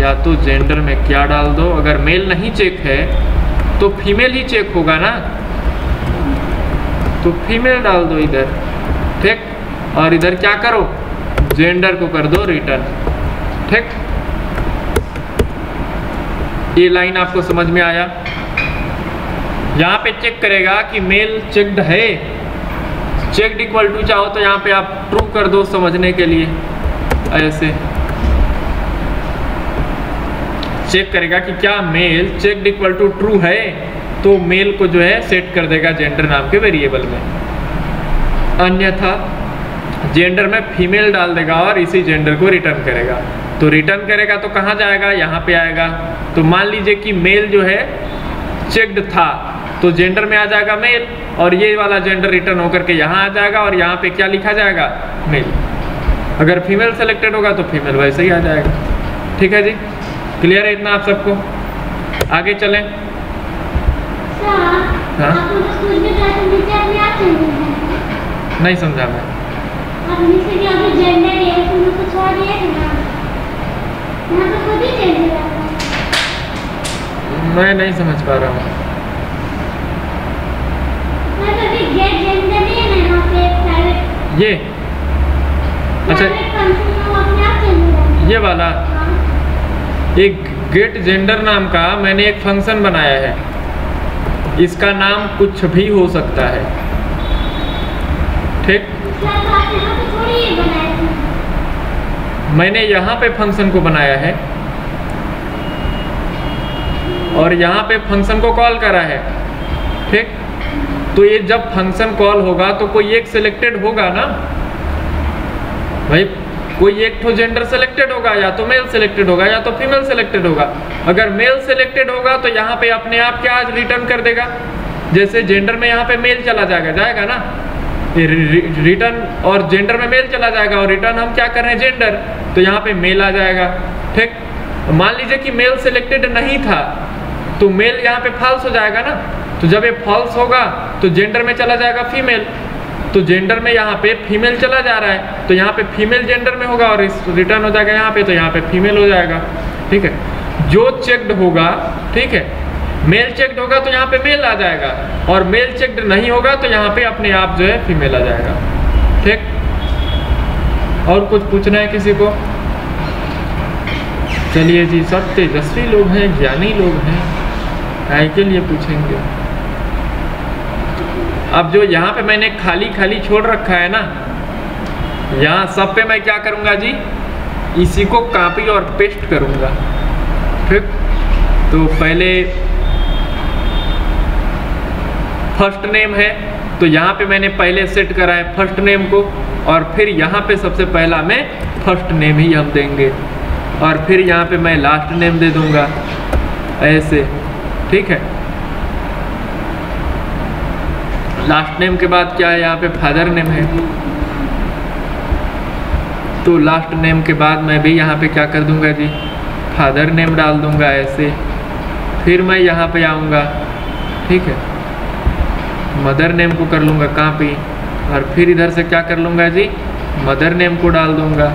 या तो जेंडर में क्या डाल दो, अगर मेल नहीं चेक है तो फीमेल ही चेक होगा ना, तो फीमेल डाल दो इधर, ठीक। और इधर क्या करो, जेंडर को कर दो रिटर्न, ठीक। ये लाइन आपको समझ में आया। यहाँ पे चेक करेगा कि मेल चेक्ड है, चेक्ड इक्वल टू चाहो तो यहाँ पे आप ट्रू कर दो समझने के लिए, ऐसे चेक करेगा कि क्या male checked equal to true है, तो मेल को जो है सेट कर देगा जेंडर नाम के वेरिएबल में, अन्यथा जेंडर में फीमेल डाल देगा और इसी जेंडर को रिटर्न करेगा। तो रिटर्न करेगा तो कहाँ जाएगा, यहाँ पे आएगा। तो मान लीजिए कि मेल जो है चेक्ड था तो जेंडर में आ जाएगा मेल, और ये वाला जेंडर रिटर्न होकर के यहाँ आ जाएगा, और यहाँ पे क्या लिखा जाएगा, मेल। अगर फीमेल सेलेक्टेड होगा तो फीमेल वैसे ही आ जाएगा, ठीक है जी। क्लियर है इतना आप सबको, आगे चलें। हाँ नहीं समझा मैं, मैं नहीं समझ पा रहा हूँ। ये अच्छा, ये वाला एक गेट जेंडर नाम का मैंने एक फंक्शन बनाया है, इसका नाम कुछ भी हो सकता है, ठीक। मैंने यहाँ पे फंक्शन को बनाया है और यहाँ पे फंक्शन को कॉल करा है, ठीक। तो ये जब फंक्शन कॉल होगा तो कोई एक सिलेक्टेड होगा ना भाई, कोई एक तो जेंडर सिलेक्टेड होगा, या तो मेल सिलेक्टेड होगा या तो फीमेल सिलेक्टेड होगा। अगर मेल सिलेक्टेड होगा तो यहाँ पे अपने आप क्या रिटर्न कर देगा, जैसे जेंडर में यहाँ पे मेल चला जाएगा जाएगा ना, रिटर्न और जेंडर में मेल चला जाएगा और रिटर्न हम क्या कर रहे हैं जेंडर, तो यहाँ पे मेल आ जाएगा। ठीक, मान लीजिए कि मेल सिलेक्टेड नहीं था तो मेल यहाँ पे फॉल्स हो जाएगा ना, तो जब ये फॉल्स होगा तो जेंडर में चला जाएगा फीमेल, तो जेंडर में यहाँ पे फीमेल चला जा रहा है तो यहाँ पे फीमेल जेंडर में होगा और रिटर्न हो जाएगा यहाँ पे, तो यहाँ पे फीमेल हो जाएगा। ठीक है, जो चेक्ड होगा, ठीक है, मेल चेक्ड होगा तो यहाँ पे मेल आ जाएगा और मेल चेक्ड नहीं होगा तो यहाँ पे अपने आप जो है फीमेल आ जाएगा। ठीक, और कुछ पूछना है किसी को? चलिए जी, सब तेजस्वी लोग हैं, ज्ञानी लोग हैं, आई के लिए पूछेंगे। अब जो यहाँ पे मैंने खाली खाली छोड़ रखा है ना, यहाँ सब पे मैं क्या करूँगा जी, इसी को कॉपी और पेस्ट करूँगा। ठीक, तो पहले फर्स्ट नेम है तो यहाँ पे मैंने पहले सेट करा है फर्स्ट नेम को, और फिर यहाँ पे सबसे पहला मैं फर्स्ट नेम ही हम देंगे, और फिर यहाँ पे मैं लास्ट नेम दे दूंगा ऐसे। ठीक है, लास्ट नेम के बाद क्या है, यहाँ पे फादर नेम है तो लास्ट नेम के बाद मैं भी यहाँ पे क्या कर दूंगा जी, फादर नेम डाल दूंगा ऐसे। फिर मैं यहाँ पे आऊँगा, ठीक है, मदर नेम को कर लूँगा कॉपी, और फिर इधर से क्या कर लूँगा जी, मदर नेम को डाल दूँगा।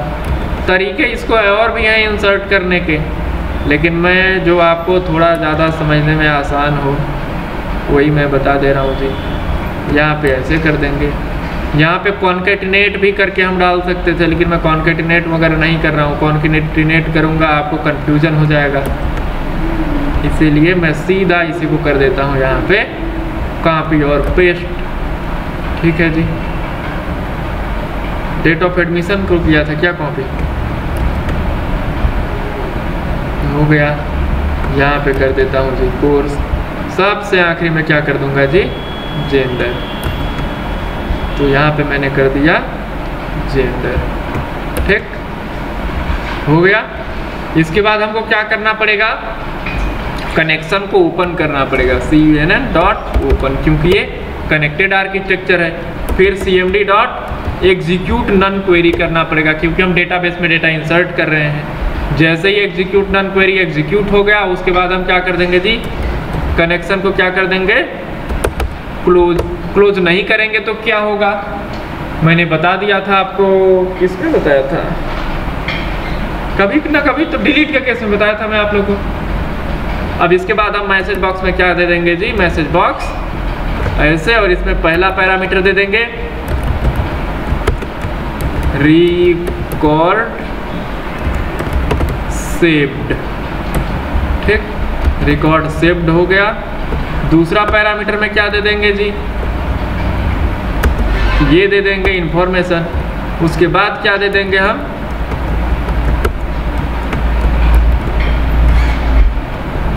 तरीके इसको और भी हैं इंसर्ट करने के, लेकिन मैं जो आपको थोड़ा ज़्यादा समझने में आसान हो वही मैं बता दे रहा हूँ जी। यहाँ पे ऐसे कर देंगे, यहाँ पे कॉन्केटिनेट भी करके हम डाल सकते थे, लेकिन मैं कॉन्केटिनेट वगैरह नहीं कर रहा हूँ, कॉन्केटिनेट करूँगा आपको कन्फ्यूजन हो जाएगा, इसीलिए मैं सीधा इसी को कर देता हूँ यहाँ पे कॉपी और पेस्ट। ठीक है जी, डेट ऑफ एडमिशन को किया था क्या कॉपी, हो गया। यहाँ पे कर देता हूँ जी कोर्स, सबसे आखिरी में क्या कर दूंगा जी, जेंडर, तो यहाँ पे मैंने कर दिया जेंडर। ठीक, हो गया। इसके बाद हमको क्या करना पड़ेगा, कनेक्शन को ओपन करना पड़ेगा, C U N N dot open, क्योंकि ये कनेक्टेड आर्किटेक्चर है। फिर C M D dot execute non query करना पड़ेगा, क्योंकि हम डेटाबेस में डेटा इंसर्ट कर रहे हैं। जैसे ही एग्जीक्यूट नन क्वेरी एग्जीक्यूट हो गया, उसके बाद हम क्या कर देंगे जी, कनेक्शन को क्या कर देंगे, क्लोज। क्लोज नहीं करेंगे तो क्या होगा, मैंने बता दिया था आपको, किसने बताया था, कभी ना कभी तो डिलीट का केस में बताया था मैं आप लोगों को। अब इसके बाद हम मैसेज बॉक्स में क्या दे देंगे जी, मैसेज बॉक्स ऐसे, और इसमें पहला पैरामीटर दे देंगे रिकॉर्ड सेव्ड। ठीक, रिकॉर्ड सेव्ड हो गया। दूसरा पैरामीटर में क्या दे देंगे जी, ये दे देंगे इंफॉर्मेशन। उसके बाद क्या दे देंगे हम,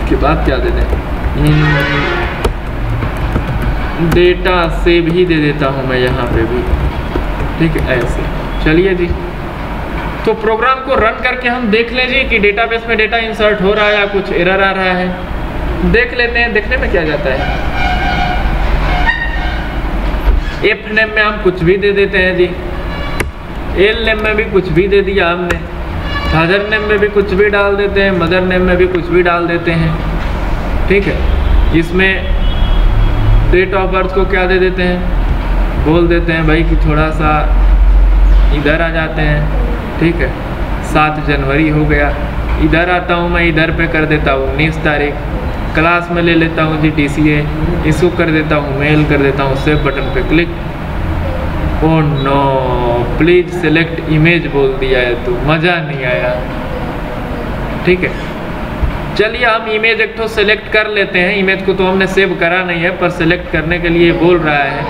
के बाद क्या दे दें, डेटा से भी दे देता हूं मैं यहाँ पे भी। ठीक है, ऐसे। चलिए जी, तो प्रोग्राम को रन करके हम देख लें जी कि डेटाबेस में डेटा इंसर्ट हो रहा है या कुछ एरर आ रहा है, देख लेते हैं। देखने में क्या जाता है, एफ नेम में हम कुछ भी दे देते हैं जी, एल नेम में भी कुछ भी दे दिया हमने, फादर नेम में भी कुछ भी डाल देते हैं, मदर नेम में भी कुछ भी डाल देते हैं। ठीक है, इसमें डेट ऑफ बर्थ को क्या दे देते हैं, बोल देते हैं भाई कि थोड़ा सा इधर आ जाते हैं। ठीक है, सात जनवरी हो गया, इधर आता हूँ मैं, इधर पे कर देता हूँ उन्नीस तारीख। क्लास में ले लेता हूँ जी टी सी ए, इसको कर देता हूँ मेल, कर देता हूँ सेव बटन पे click. Oh no, please select image बोल दिया है तो मज़ा नहीं आया। ठीक है, चलिए हम इमेज एक तो सेलेक्ट कर लेते हैं, इमेज को तो हमने सेव करा नहीं है, पर सेलेक्ट करने के लिए बोल रहा है,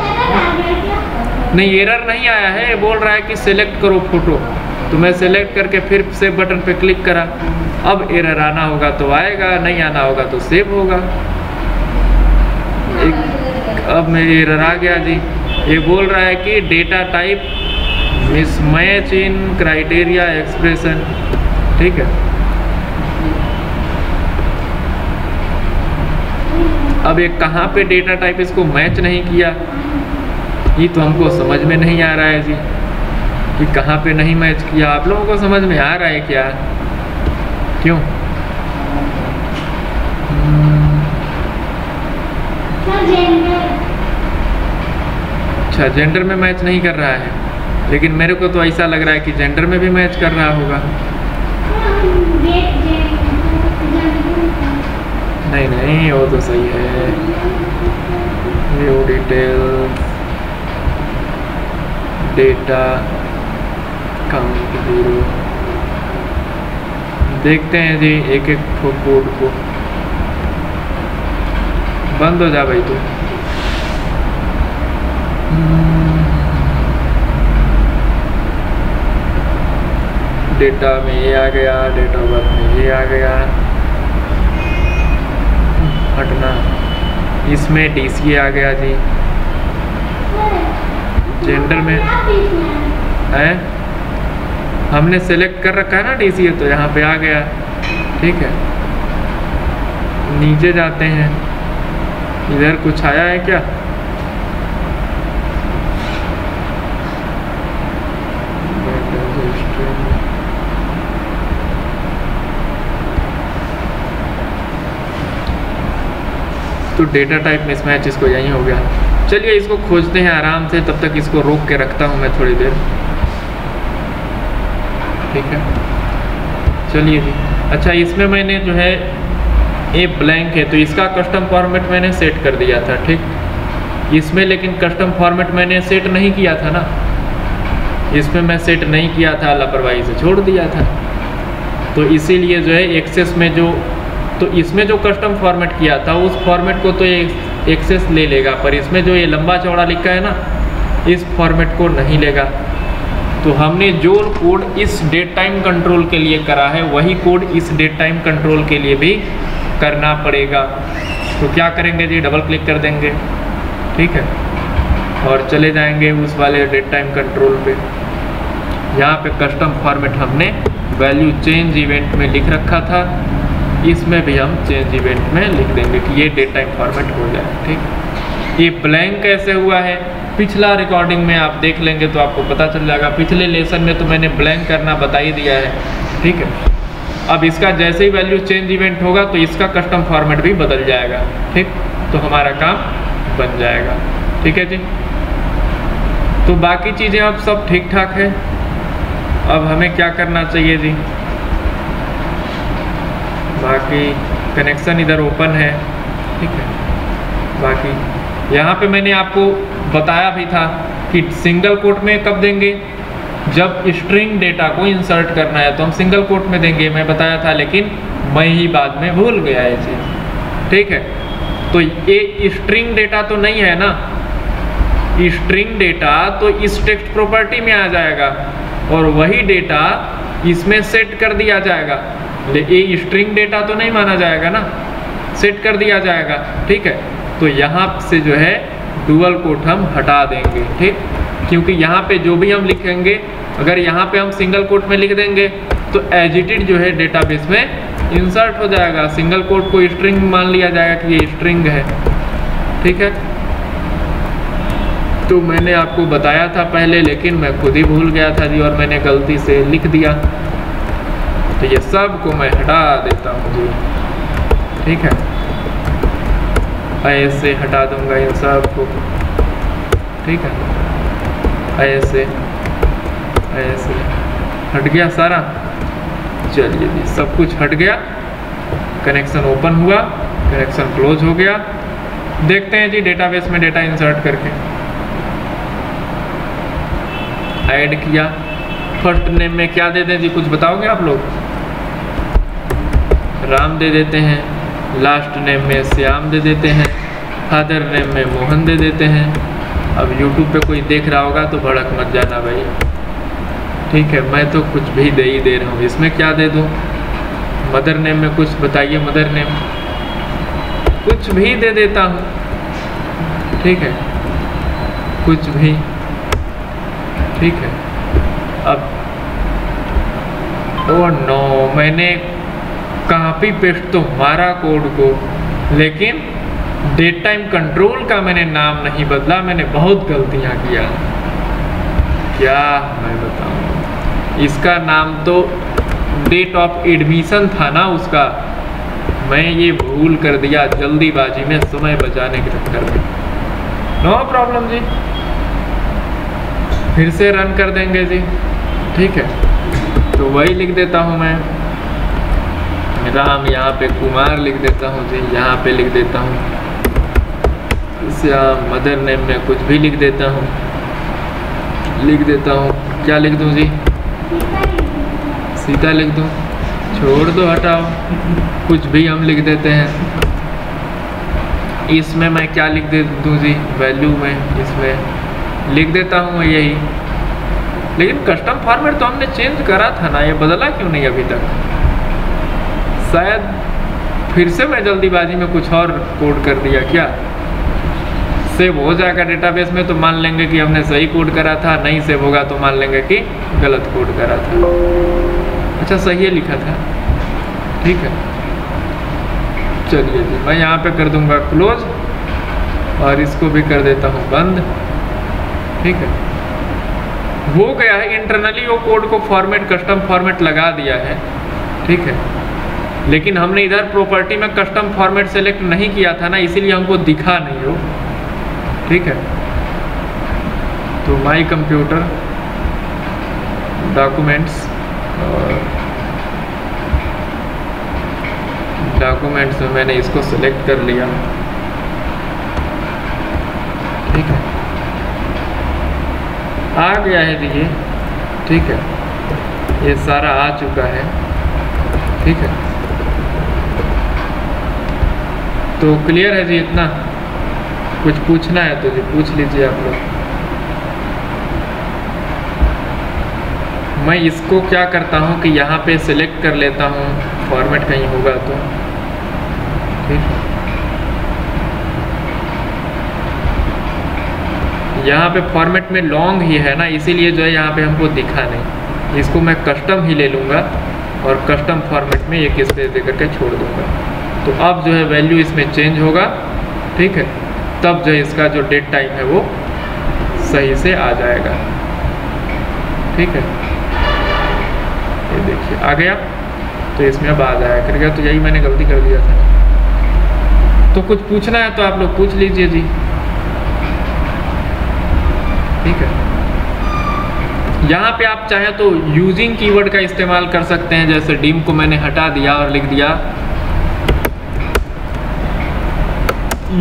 नहीं एरर नहीं आया है, ये बोल रहा है कि सेलेक्ट करो फोटो, तो मैं सेलेक्ट करके फिर सेव बटन पे क्लिक करा। अब एरर आना होगा तो आएगा, नहीं आना होगा तो सेव होगा। एक अब मेरी एरर आ गया जी। ये बोल रहा है कि data type mismatch in criteria expression, ठीक है। अब ये कहाँ पे डेटा टाइप इसको मैच नहीं किया, ये तो हमको समझ में नहीं आ रहा है जी कि कहाँ पे नहीं मैच किया। आप लोगों को समझ में आ रहा है क्या, क्यों? अच्छा, जेंडर में मैच नहीं कर रहा है, लेकिन मेरे को तो ऐसा लग रहा है कि जेंडर में भी मैच कर रहा होगा। नहीं नहीं, वो तो सही है। View detail data count zero, देखते हैं जी एक एक कोड को। बंद हो जा भाई तू। डेटा में ये आ गया, डेट ऑफ बर्थ में ये आ गया, हटना। इसमें डीसीए आ गया जी। जेंडर में है, हमने सेलेक्ट कर रखा है ना डीसीए, तो यहाँ पे आ गया, ठीक है। नीचे जाते हैं, इधर कुछ आया है क्या? तो डेटा टाइप मिसमैच इसको यही हो गया। चलिए इसको खोजते हैं आराम से, तब तक इसको रोक के रखता हूँ मैं थोड़ी देर, ठीक है। चलिए जी, अच्छा इसमें मैंने जो है ये ब्लैंक है, तो इसका कस्टम फॉर्मेट मैंने सेट कर दिया था, ठीक। इसमें लेकिन कस्टम फॉर्मेट मैंने सेट नहीं किया था ना, इसमें मैं सेट नहीं किया था, लापरवाही से छोड़ दिया था, तो इसीलिए जो है एक्सेस में जो, तो इसमें जो कस्टम फॉर्मेट किया था उस फॉर्मेट को तो ये एक्सेस ले लेगा, पर इसमें जो ये लंबा चौड़ा लिखा है ना इस फॉर्मेट को नहीं लेगा। तो हमने जो कोड इस डेट टाइम कंट्रोल के लिए करा है वही कोड इस डेट टाइम कंट्रोल के लिए भी करना पड़ेगा। तो क्या करेंगे जी, डबल क्लिक कर देंगे, ठीक है, और चले जाएंगे उस वाले डेट टाइम कंट्रोल पे। यहाँ पे कस्टम फॉर्मेट हमने वैल्यू चेंज इवेंट में लिख रखा था, इसमें भी हम चेंज इवेंट में लिख देंगे कि ये डेट टाइम फॉर्मेट हो जाए, ठीक। ये ब्लैंक कैसे हुआ है, पिछला रिकॉर्डिंग में आप देख लेंगे तो आपको पता चल जाएगा। पिछले लेसन में तो मैंने ब्लैंक करना बता ही दिया है, ठीक है। अब इसका जैसे ही वैल्यू चेंज इवेंट होगा तो इसका कस्टम फॉर्मेट भी बदल जाएगा, ठीक, तो हमारा काम बन जाएगा, ठीक है जी। तो बाकी चीज़ें अब सब ठीक ठाक है। अब हमें क्या करना चाहिए जी, बाकी कनेक्शन इधर ओपन है, ठीक है। बाकी यहाँ पे मैंने आपको बताया भी था कि सिंगल कोट में कब देंगे, जब स्ट्रिंग डेटा को इंसर्ट करना है तो हम सिंगल कोट में देंगे, मैं बताया था, लेकिन मैं ही बाद में भूल गया ये चीज़, ठीक है। तो ये स्ट्रिंग डेटा तो नहीं है ना, स्ट्रिंग डेटा तो इस टेक्स्ट प्रॉपर्टी में आ जाएगा और वही डेटा इसमें सेट कर दिया जाएगा। ये स्ट्रिंग डेटा तो नहीं माना जाएगा ना, सेट कर दिया जाएगा, ठीक है। तो यहाँ से जो है डुअल कोट हम हटा देंगे, ठीक, क्योंकि यहाँ पे जो भी हम लिखेंगे, अगर यहाँ पे हम सिंगल कोट में लिख देंगे तो एज इट इज जो है डेटाबेस में इंसर्ट हो जाएगा। सिंगल कोट को स्ट्रिंग मान लिया जाएगा कि ये स्ट्रिंग है, ठीक है। तो मैंने आपको बताया था पहले, लेकिन मैं खुद ही भूल गया था जी, और मैंने गलती से लिख दिया, तो ये सब को मैं हटा देता हूँ जी, ठीक है। ऐसे हटा दूंगा इन सब को, ठीक है, ऐसे ऐसे हट गया सारा। चलिए जी, सब कुछ हट गया, कनेक्शन ओपन हुआ, कनेक्शन क्लोज हो गया। देखते हैं जी डेटाबेस में डेटा इंसर्ट करके। ऐड किया, फर्स्ट नेम में क्या दे दें जी, कुछ बताओगे आप लोग? राम दे देते हैं, लास्ट नेम में श्याम दे देते हैं, फादर नेम में मोहन दे देते हैं। अब यूट्यूब पे कोई देख रहा होगा तो भड़क मत जाना भाई, ठीक है, मैं तो कुछ भी दे ही दे रहा हूँ। इसमें क्या दे दूँ? मदर नेम में कुछ बताइए, मदर नेम कुछ भी दे देता हूँ, ठीक है, कुछ भी ठीक है। अब ओ नो, मैंने कॉपी पेस्ट तो मारा कोड को, लेकिन डेट टाइम कंट्रोल का मैंने नाम नहीं बदला, मैंने बहुत गलतियां किया। क्या मैं बताऊं, इसका नाम तो डेट ऑफ एडमिशन था ना उसका, मैं ये भूल कर दिया जल्दीबाजी में समय बचाने के चक्कर में। नो प्रॉब्लम जी, फिर से रन कर देंगे जी, ठीक है। तो वही लिख देता हूँ मैं, राम यहाँ पे कुमार लिख देता हूँ जी, यहाँ पे लिख देता हूँ, मदर नेम में कुछ भी लिख देता हूँ, लिख देता हूँ, क्या लिख दूँ जी, सीता लिख दूँ, छोड़ दो हटाओ, कुछ भी हम लिख देते हैं। इसमें मैं क्या लिख दे दूँ जी, वैल्यू में इसमें लिख देता हूँ यही। लेकिन कस्टम फॉर्मेट तो हमने चेंज करा था ना, ये बदला क्यों नहीं अभी तक? शायद फिर से मैं जल्दीबाजी में कुछ और कोड कर दिया क्या? सेव हो जाएगा डेटाबेस में तो मान लेंगे कि हमने सही कोड करा था, नहीं सेव होगा तो मान लेंगे कि गलत कोड करा था। अच्छा सही है, लिखा था, ठीक है। चलिए जी, मैं यहाँ पे कर दूंगा क्लोज और इसको भी कर देता हूँ बंद, ठीक है। हो गया है, इंटरनली वो कोड को फॉर्मेट कस्टम फॉर्मेट लगा दिया है, ठीक है। लेकिन हमने इधर प्रॉपर्टी में कस्टम फॉर्मेट सेलेक्ट नहीं किया था ना, इसीलिए हमको दिखा नहीं हो, ठीक है। तो माय कंप्यूटर डॉक्यूमेंट्स और डॉक्यूमेंट्स में मैंने इसको सेलेक्ट कर लिया, ठीक है, आ गया है देखिए, ठीक है, ये सारा आ चुका है, ठीक है। तो क्लियर है जी इतना, कुछ पूछना है तो जी पूछ लीजिए आप लोग। मैं इसको क्या करता हूँ कि यहाँ पे सिलेक्ट कर लेता हूँ, फॉर्मेट कहीं होगा तो, ठीक है। यहाँ पे फॉर्मेट में लॉन्ग ही है ना, इसीलिए जो है यहाँ पे हमको दिखा नहीं। इसको मैं कस्टम ही ले लूँगा और कस्टम फॉर्मेट में एक स्पेस दे करके छोड़ दूँगा। तो अब जो है वैल्यू इसमें चेंज होगा, ठीक है, तब जो है इसका जो डेट टाइम है वो सही से आ जाएगा, ठीक है। ये देखिए आ गया, तो इसमें अब आ जाया करेगा। तो यही मैंने गलती कर दिया था। तो कुछ पूछना है तो आप लोग पूछ लीजिए जी, ठीक है। यहाँ पे आप चाहे तो यूजिंग कीवर्ड का इस्तेमाल कर सकते हैं, जैसे डीम को मैंने हटा दिया और लिख दिया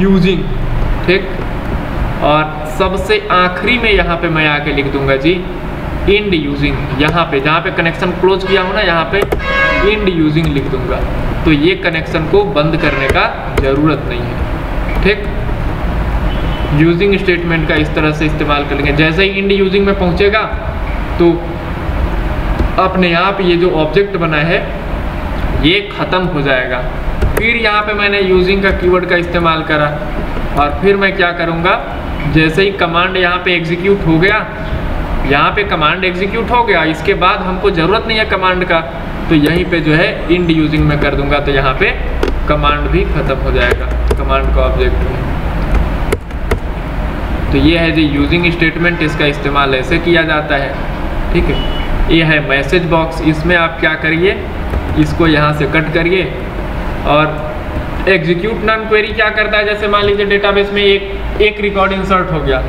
यूजिंग, ठीक। और सबसे आखिरी में यहाँ पे मैं आके लिख दूंगा जी एंड यूजिंग, यहाँ पे जहाँ पे कनेक्शन क्लोज किया हो ना, यहाँ पे एंड यूजिंग लिख दूंगा। तो ये कनेक्शन को बंद करने का जरूरत नहीं है, ठीक। यूजिंग स्टेटमेंट का इस तरह से इस्तेमाल कर लेंगे। जैसे ही इंड यूजिंग में पहुंचेगा तो अपने आप ये जो ऑब्जेक्ट बना है ये ख़त्म हो जाएगा। फिर यहाँ पे मैंने यूजिंग का कीवर्ड का इस्तेमाल करा और फिर मैं क्या करूँगा, जैसे ही कमांड यहाँ पे एग्जीक्यूट हो गया, यहाँ पे कमांड एग्जीक्यूट हो गया, इसके बाद हमको ज़रूरत नहीं है कमांड का, तो यहीं पर जो है इंड यूजिंग में कर दूँगा। तो यहाँ पर कमांड भी ख़त्म हो जाएगा, कमांड का ऑब्जेक्ट। तो ये है जी यूजिंग स्टेटमेंट, इसका इस्तेमाल ऐसे किया जाता है, ठीक है। ये है मैसेज बॉक्स, इसमें आप क्या करिए, इसको यहाँ से कट करिए। और एग्जीक्यूट नॉन क्वेरी क्या करता है, जैसे मान लीजिए डेटाबेस में एक एक रिकॉर्ड इंसर्ट हो गया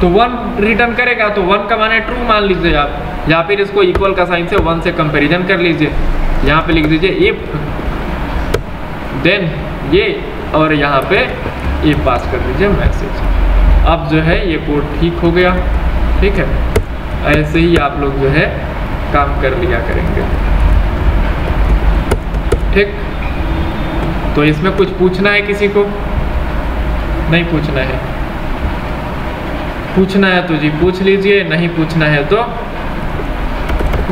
तो वन रिटर्न करेगा, तो वन का मान है ट्रू मान लीजिए आप, या फिर इसको इक्वल का साइन से वन से कंपेरिजन कर लीजिए। यहाँ पर लिख दीजिए इफ देन ये, और यहाँ पे ये पास कर दीजिए मैसेज। अब जो है ये कोड ठीक हो गया, ठीक है। ऐसे ही आप लोग जो है काम कर लिया करेंगे, ठीक। तो इसमें कुछ पूछना है किसी को, नहीं पूछना है? पूछना है तो जी पूछ लीजिए, नहीं पूछना है तो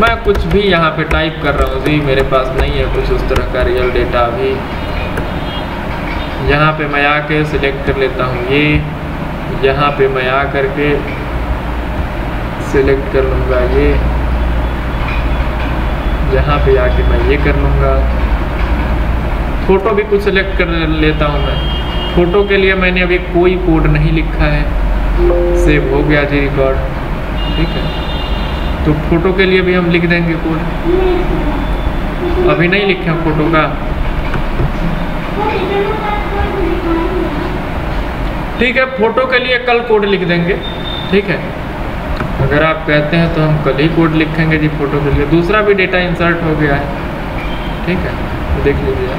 मैं कुछ भी यहाँ पे टाइप कर रहा हूँ जी, मेरे पास नहीं है कुछ उस तरह का रियल डेटा अभी। यहाँ पे मैं आके सिलेक्ट कर लेता हूँ ये यहाँ पे मैं आ करके सेलेक्ट कर लूँगा ये, यहाँ पे आके मैं ये कर लूँगा। फ़ोटो भी कुछ सेलेक्ट कर लेता हूँ मैं। फ़ोटो के लिए मैंने अभी कोई कोड नहीं लिखा है, सेव हो गया जी रिकॉर्ड, ठीक है। तो फ़ोटो के लिए भी हम लिख देंगे कोड, अभी नहीं लिखे फ़ोटो का, ठीक है। फ़ोटो के लिए कल कोड लिख देंगे, ठीक है। अगर आप कहते हैं तो हम कल ही कोड लिखेंगे जी फ़ोटो के लिए। दूसरा भी डेटा इंसर्ट हो गया है, ठीक है, तो देख लीजिए।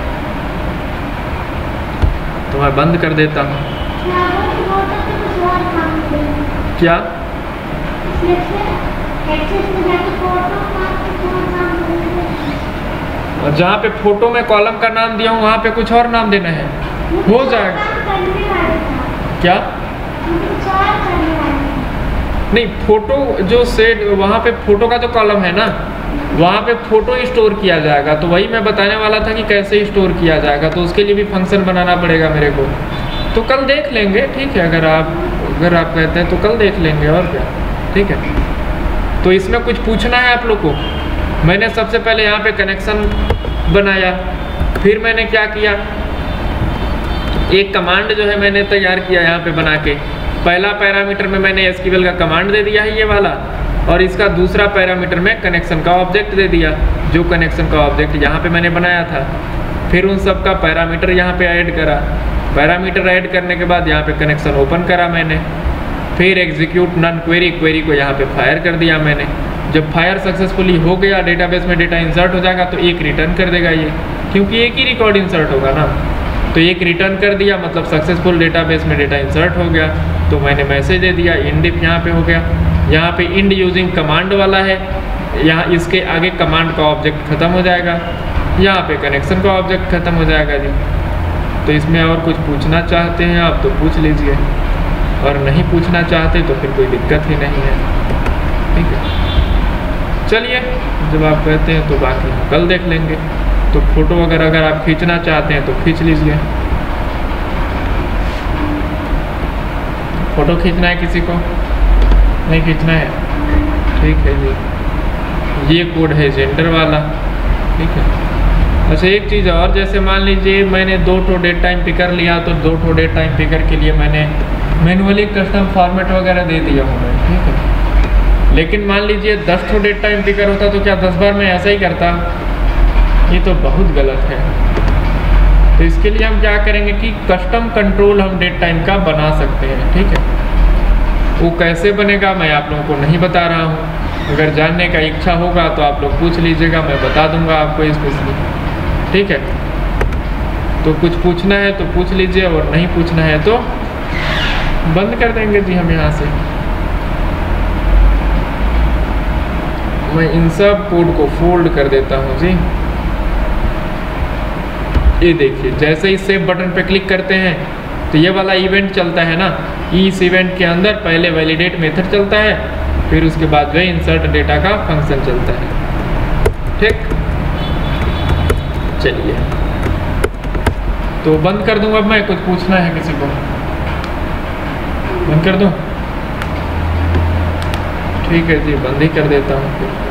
तो मैं बंद कर देता हूँ। क्या जहाँ पे फ़ोटो में कॉलम का नाम दिया हूँ वहाँ पे कुछ और नाम देना है, हो जाएगा क्या? नहीं, फोटो जो सेट वहाँ पे फोटो का जो कॉलम है ना, वहाँ पे फोटो स्टोर किया जाएगा। तो वही मैं बताने वाला था कि कैसे स्टोर किया जाएगा, तो उसके लिए भी फंक्शन बनाना पड़ेगा मेरे को। तो कल देख लेंगे, ठीक है। अगर आप अगर आप कहते हैं तो कल देख लेंगे, और क्या, ठीक है। तो इसमें कुछ पूछना है आप लोग को? मैंने सबसे पहले यहाँ पे कनेक्शन बनाया, फिर मैंने क्या किया, एक कमांड जो है मैंने तैयार किया यहाँ पे बना के। पहला पैरामीटर में मैंने एसक्यूएल का कमांड दे दिया है, ये वाला, और इसका दूसरा पैरामीटर में कनेक्शन का ऑब्जेक्ट दे दिया, जो कनेक्शन का ऑब्जेक्ट यहाँ पे मैंने बनाया था। फिर उन सब का पैरामीटर यहाँ पे ऐड करा। पैरामीटर ऐड करने के बाद यहाँ पे कनेक्शन ओपन करा मैंने, फिर एग्जीक्यूट नॉन क्वेरी, क्वेरी को यहाँ पर फायर कर दिया मैंने। जब फायर सक्सेसफुली हो गया, डेटाबेस में डेटा इंसर्ट हो जाएगा, तो एक रिटर्न कर देगा ये, क्योंकि एक ही रिकॉर्ड इंसर्ट होगा ना। तो एक रिटर्न कर दिया, मतलब सक्सेसफुल डेटाबेस में डेटा इंसर्ट हो गया। तो मैंने मैसेज दे दिया, इंड इफ यहाँ पे हो गया। यहाँ पे इंड यूजिंग कमांड वाला है, यहाँ इसके आगे कमांड का ऑब्जेक्ट खत्म हो जाएगा, यहाँ पे कनेक्शन का ऑब्जेक्ट खत्म हो जाएगा जी। तो इसमें और कुछ पूछना चाहते हैं आप तो पूछ लीजिए, और नहीं पूछना चाहते तो फिर कोई दिक्कत ही नहीं है, ठीक है। चलिए, जब आप कहते हैं तो बाकी हम कल देख लेंगे। तो फोटो अगर अगर आप खींचना चाहते हैं तो खींच लीजिए। फोटो खींचना है किसी को? नहीं खींचना है, ठीक है जी। ये कोड है जेंडर वाला, ठीक है। अच्छा, एक चीज़ और, जैसे मान लीजिए मैंने दो टो डेट टाइम पिकर लिया, तो दो टो डेट टाइम पिकर के लिए मैंने मैनुअली कस्टम फॉर्मेट वगैरह दे दिया हूँ मैं, ठीक है। लेकिन मान लीजिए दस टो डेट टाइम पिकर होता तो क्या दस बार मैं ऐसा ही करता? ये तो बहुत गलत है। तो इसके लिए हम क्या करेंगे कि कस्टम कंट्रोल हम डेट टाइम का बना सकते हैं, ठीक है। वो कैसे बनेगा मैं आप लोगों को नहीं बता रहा हूँ। अगर जानने का इच्छा होगा तो आप लोग पूछ लीजिएगा, मैं बता दूंगा आपको इसमें, ठीक है। तो कुछ पूछना है तो पूछ लीजिए, और नहीं पूछना है तो बंद कर देंगे जी हम यहाँ से। मैं इन सब कोड को फोल्ड कर देता हूँ जी। ये देखिए, जैसे ही सेव बटन पर क्लिक करते हैं तो ये वाला इवेंट चलता है ना। इस इवेंट के अंदर पहले वैलिडेट मेथड चलता है, फिर उसके बाद जो इंसर्ट डेटा का फंक्शन चलता है, ठीक। चलिए, तो बंद कर दूँ अब मैं। कुछ पूछना है किसी को? बंद कर दूँ, ठीक है जी, बंद ही कर देता हूँ।